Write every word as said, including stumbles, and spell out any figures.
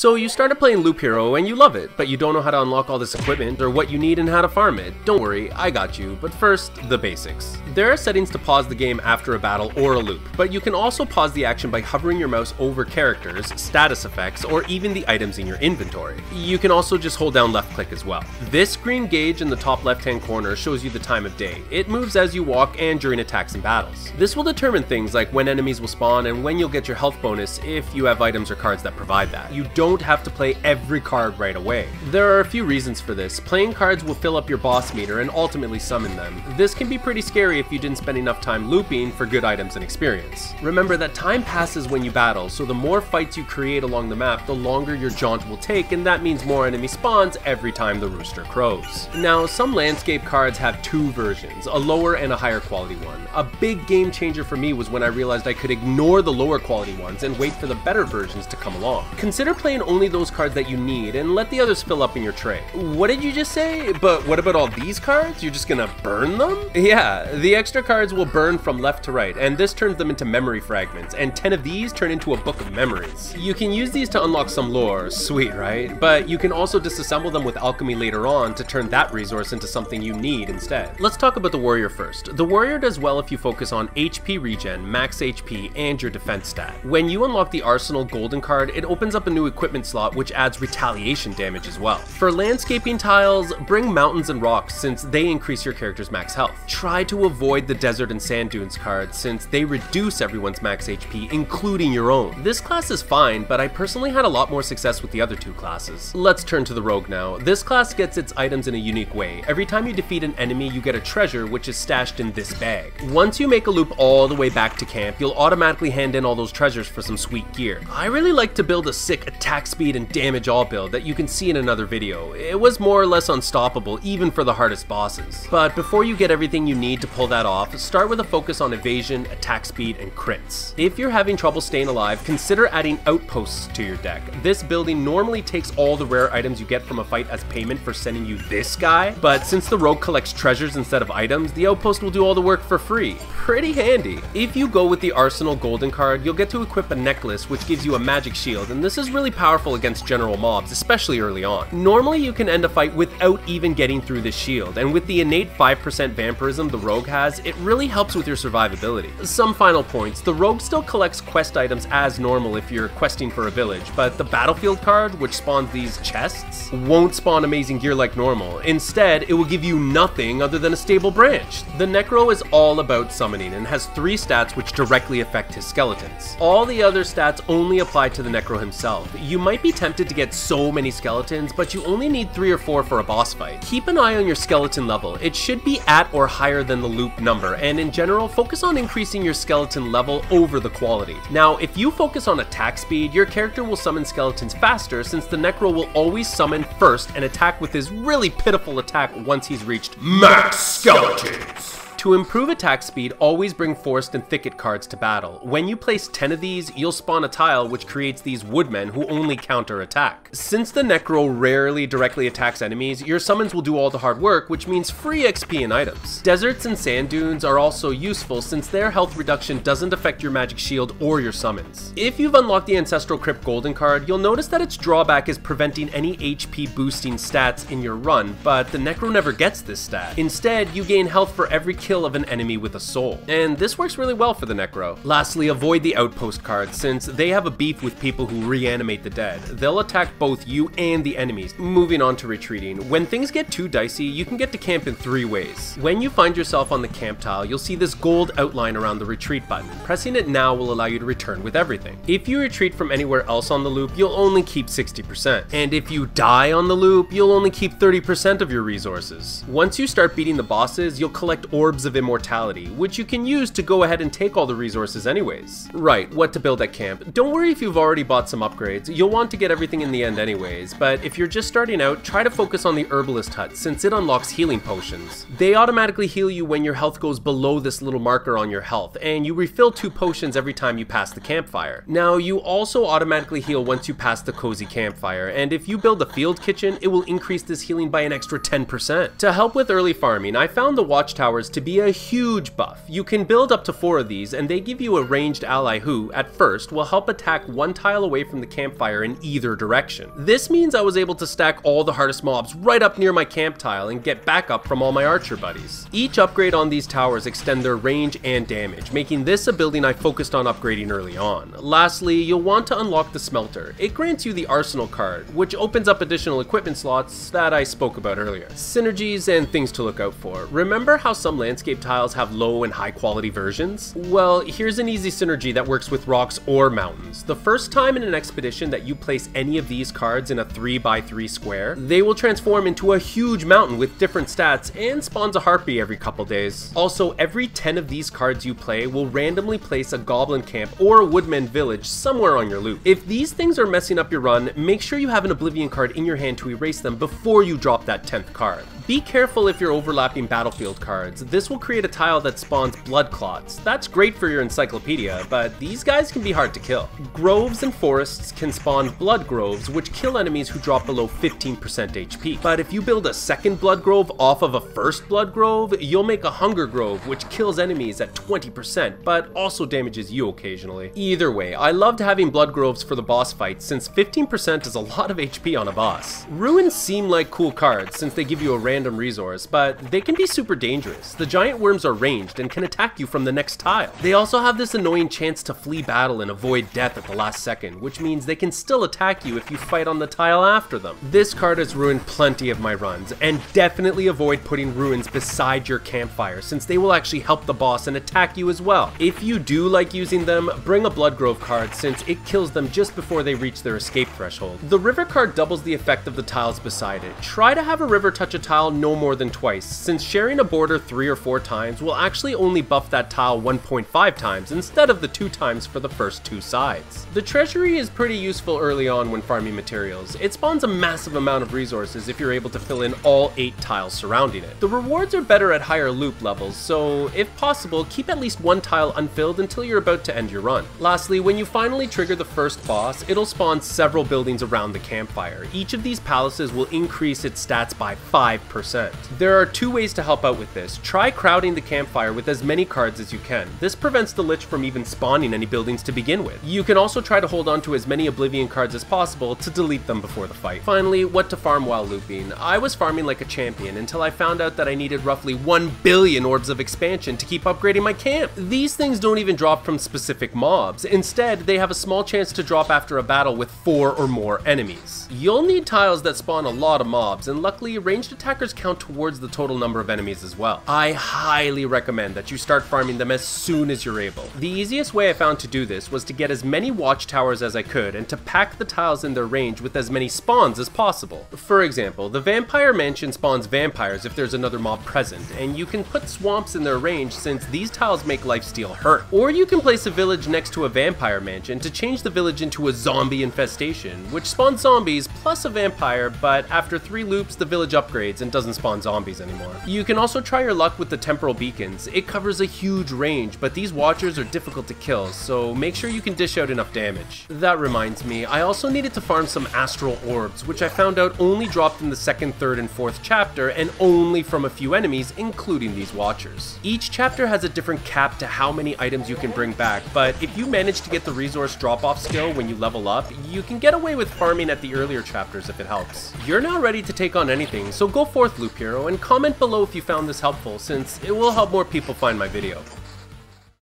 So you started playing Loop Hero and you love it, but you don't know how to unlock all this equipment or what you need and how to farm it. Don't worry, I got you, but first, the basics. There are settings to pause the game after a battle or a loop, but you can also pause the action by hovering your mouse over characters, status effects, or even the items in your inventory. You can also just hold down left click as well. This green gauge in the top left hand corner shows you the time of day. It moves as you walk and during attacks and battles. This will determine things like when enemies will spawn and when you'll get your health bonus if you have items or cards that provide that. You don't have to play every card right away. There are a few reasons for this. Playing cards will fill up your boss meter and ultimately summon them. This can be pretty scary if you didn't spend enough time looping for good items and experience. Remember that time passes when you battle, so the more fights you create along the map, the longer your jaunt will take, and that means more enemy spawns every time the rooster crows. Now, some landscape cards have two versions, a lower and a higher quality one. A big game changer for me was when I realized I could ignore the lower quality ones and wait for the better versions to come along. Consider playing only those cards that you need and let the others fill up in your tray. What did you just say? But what about all these cards? You're just gonna burn them? Yeah, the extra cards will burn from left to right, and this turns them into memory fragments, and ten of these turn into a book of memories. You can use these to unlock some lore, sweet right? But you can also disassemble them with alchemy later on to turn that resource into something you need instead. Let's talk about the Warrior first. The Warrior does well if you focus on H P regen, max H P, and your defense stat. When you unlock the Arsenal Golden card, it opens up a new equipment slot which adds retaliation damage as well. For landscaping tiles, bring mountains and rocks since they increase your character's max health. Try to avoid the desert and sand dunes cards since they reduce everyone's max H P, including your own. This class is fine, but I personally had a lot more success with the other two classes. Let's turn to the Rogue now. This class gets its items in a unique way. Every time you defeat an enemy, you get a treasure which is stashed in this bag. Once you make a loop all the way back to camp, you'll automatically hand in all those treasures for some sweet gear. I really like to build a sick attack speed and damage all build that you can see in another video. It was more or less unstoppable even for the hardest bosses. But before you get everything you need to pull that off, start with a focus on evasion, attack speed, and crits. If you're having trouble staying alive, consider adding outposts to your deck. This building normally takes all the rare items you get from a fight as payment for sending you this guy, but since the Rogue collects treasures instead of items, the outpost will do all the work for free. Pretty handy. If you go with the Arsenal Golden card, you'll get to equip a necklace which gives you a magic shield, and this is really powerful against general mobs, especially early on. Normally you can end a fight without even getting through this shield, and with the innate five percent vampirism the Rogue has, it really helps with your survivability. Some final points, the Rogue still collects quest items as normal if you're questing for a village, but the Battlefield card, which spawns these chests, won't spawn amazing gear like normal. Instead, it will give you nothing other than a stable branch. The Necro is all about summoning and has three stats which directly affect his skeletons. All the other stats only apply to the Necro himself. You might be tempted to get so many skeletons, but you only need three or four for a boss fight. Keep an eye on your skeleton level. It should be at or higher than the loop number, and in general, focus on increasing your skeleton level over the quality. Now, if you focus on attack speed, your character will summon skeletons faster since the Necro will always summon first and attack with his really pitiful attack once he's reached max skeletons. To improve attack speed, always bring Forest and Thicket cards to battle. When you place ten of these, you'll spawn a tile which creates these Woodmen who only counter attack. Since the Necro rarely directly attacks enemies, your summons will do all the hard work, which means free X P and items. Deserts and sand dunes are also useful since their health reduction doesn't affect your magic shield or your summons. If you've unlocked the Ancestral Crypt Golden card, you'll notice that its drawback is preventing any H P boosting stats in your run, but the Necro never gets this stat. Instead, you gain health for every kill of an enemy with a soul, and this works really well for the Necro. Lastly, avoid the outpost cards since they have a beef with people who reanimate the dead. They'll attack both you and the enemies. Moving on to retreating. When things get too dicey, you can get to camp in three ways. When you find yourself on the camp tile, you'll see this gold outline around the retreat button. Pressing it now will allow you to return with everything. If you retreat from anywhere else on the loop, you'll only keep sixty percent, and if you die on the loop, you'll only keep thirty percent of your resources. Once you start beating the bosses, you'll collect orbs of immortality, which you can use to go ahead and take all the resources anyways. Right, what to build at camp. Don't worry if you've already bought some upgrades, you'll want to get everything in the end anyways, but if you're just starting out, try to focus on the Herbalist Hut since it unlocks healing potions. They automatically heal you when your health goes below this little marker on your health, and you refill two potions every time you pass the campfire. Now, you also automatically heal once you pass the cozy campfire, and if you build a Field Kitchen, it will increase this healing by an extra ten percent. To help with early farming, I found the Watchtowers to be be a huge buff. You can build up to four of these, and they give you a ranged ally who, at first, will help attack one tile away from the campfire in either direction. This means I was able to stack all the hardest mobs right up near my camp tile and get back up from all my archer buddies. Each upgrade on these towers extend their range and damage, making this a building I focused on upgrading early on. Lastly, you'll want to unlock the Smelter. It grants you the Arsenal Card, which opens up additional equipment slots that I spoke about earlier. Synergies and things to look out for. Remember how some landscape tiles have low and high quality versions? Well, here's an easy synergy that works with rocks or mountains. The first time in an expedition that you place any of these cards in a three by three square, they will transform into a huge mountain with different stats and spawns a harpy every couple days. Also, every ten of these cards you play will randomly place a Goblin Camp or a Woodman Village somewhere on your loop. If these things are messing up your run, make sure you have an Oblivion card in your hand to erase them before you drop that tenth card. Be careful if you're overlapping Battlefield cards. This will create a tile that spawns Blood Clots. That's great for your encyclopedia, but these guys can be hard to kill. Groves and Forests can spawn Blood Groves, which kill enemies who drop below fifteen percent H P. But if you build a second Blood Grove off of a first Blood Grove, you'll make a Hunger Grove, which kills enemies at twenty percent, but also damages you occasionally. Either way, I loved having Blood Groves for the boss fight, since fifteen percent is a lot of H P on a boss. Ruins seem like cool cards, since they give you a random resource, but they can be super dangerous. The giant worms are ranged and can attack you from the next tile. They also have this annoying chance to flee battle and avoid death at the last second, which means they can still attack you if you fight on the tile after them. This card has ruined plenty of my runs, and definitely avoid putting ruins beside your campfire, since they will actually help the boss and attack you as well. If you do like using them, bring a Blood Grove card, since it kills them just before they reach their escape threshold. The River card doubles the effect of the tiles beside it. Try to have a river touch a tile no more than twice, since sharing a border three or four times will actually only buff that tile one point five times instead of the two times for the first two sides. The Treasury is pretty useful early on when farming materials. It spawns a massive amount of resources if you're able to fill in all eight tiles surrounding it. The rewards are better at higher loop levels, so if possible, keep at least one tile unfilled until you're about to end your run. Lastly, when you finally trigger the first boss, it'll spawn several buildings around the campfire. Each of these palaces will increase its stats by five percent. There are two ways to help out with this. Try crowding the campfire with as many cards as you can. This prevents the Lich from even spawning any buildings to begin with. You can also try to hold on to as many Oblivion cards as possible to delete them before the fight. Finally, what to farm while looping. I was farming like a champion until I found out that I needed roughly one billion Orbs of Expansion to keep upgrading my camp. These things don't even drop from specific mobs. Instead, they have a small chance to drop after a battle with four or more enemies. You'll need tiles that spawn a lot of mobs, and luckily ranged attackers count towards the total number of enemies as well. I highly recommend that you start farming them as soon as you're able. The easiest way I found to do this was to get as many watchtowers as I could and to pack the tiles in their range with as many spawns as possible. For example, the Vampire Mansion spawns vampires if there's another mob present, and you can put swamps in their range since these tiles make lifesteal hurt. Or you can place a village next to a Vampire Mansion to change the village into a zombie infestation, which spawns zombies plus a vampire, but after three loops the village upgrades and doesn't spawn zombies anymore. You can also try your luck with the Temporal Beacons. It covers a huge range, but these Watchers are difficult to kill, so make sure you can dish out enough damage. That reminds me, I also needed to farm some Astral Orbs, which I found out only dropped in the second, third, and fourth chapter, and only from a few enemies, including these Watchers. Each chapter has a different cap to how many items you can bring back, but if you manage to get the resource drop-off skill when you level up, you can get away with farming at the earlier chapters if it helps. You're now ready to take on anything, so go forth, Loop Hero, and comment below if you found this helpful, since it will help more people find my video.